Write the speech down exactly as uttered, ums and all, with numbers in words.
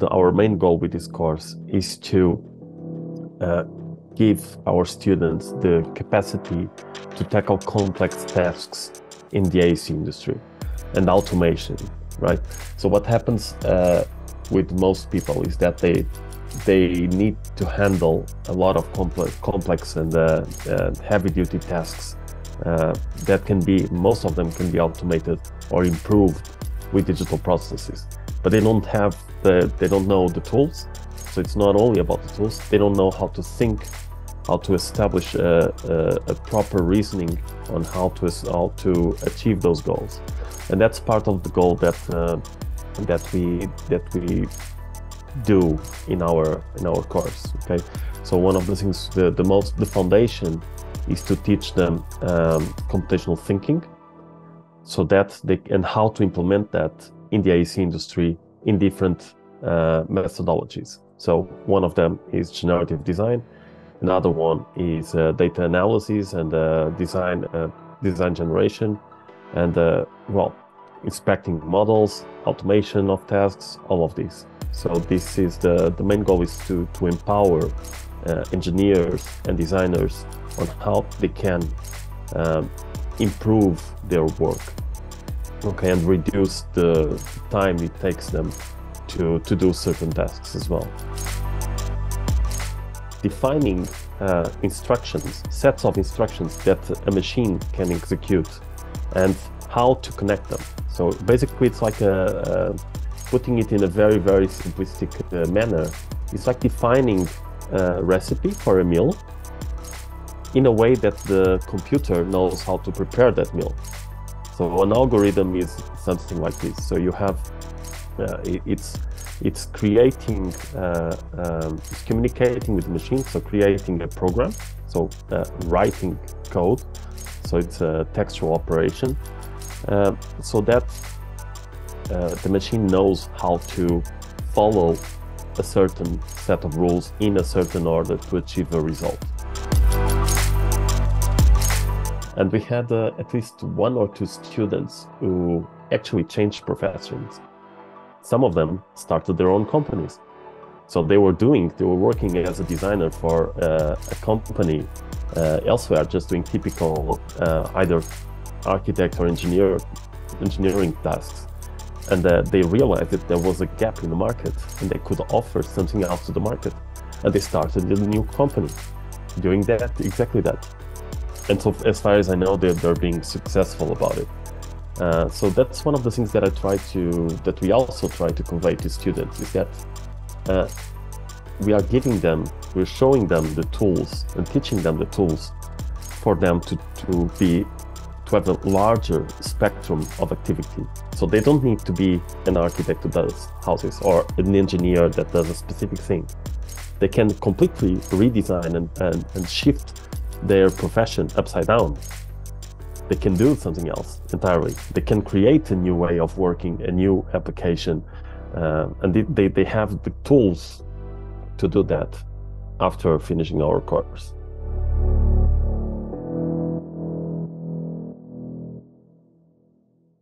the, our main goal with this course is to uh, give our students the capacity to tackle complex tasks in the A E C industry and automation, right? So what happens uh, with most people is that they they need to handle a lot of complex, complex and uh, uh, heavy-duty tasks uh, that can be, most of them can be automated or improved with digital processes. But they don't have the, they don't know the tools. So it's not only about the tools. They don't know how to think, how to establish a, a, a proper reasoning on how to how to achieve those goals. And that's part of the goal that uh, that we that we. do in our in our course. Okay, so one of the things, the, the most the foundation is to teach them um, computational thinking, so that they and how to implement that in the A E C industry in different uh, methodologies. So one of them is generative design, another one is uh, data analysis and uh, design uh, design generation, and uh, well, inspecting models, automation of tasks, all of these. So this is the, the main goal is to, to empower uh, engineers and designers on how they can um, improve their work, okay, and reduce the time it takes them to, to do certain tasks as well. Defining uh, instructions, sets of instructions that a machine can execute and how to connect them. So basically it's like a, a putting it in a very, very simplistic uh, manner, it's like defining a recipe for a meal in a way that the computer knows how to prepare that meal. So an algorithm is something like this. So you have, uh, it, it's, it's creating, uh, um, it's communicating with the machine, so creating a program, so uh, writing code, so it's a textual operation, uh, so that Uh, the machine knows how to follow a certain set of rules in a certain order to achieve a result. And we had uh, at least one or two students who actually changed professions. Some of them started their own companies. So they were doing, they were working as a designer for uh, a company uh, elsewhere, just doing typical uh, either architect or engineer, engineering tasks. And uh, they realized that there was a gap in the market and they could offer something else to the market. And they started a new company doing that, exactly that. And so as far as I know, they're, they're being successful about it. Uh, so that's one of the things that I try to, that we also try to convey to students is that uh, we are giving them, we're showing them the tools and teaching them the tools for them to, to be to have a larger spectrum of activity. So they don't need to be an architect who does houses or an engineer that does a specific thing. They can completely redesign and, and, and shift their profession upside down. They can do something else entirely. They can create a new way of working, a new application, um, and they, they, they have the tools to do that after finishing our course.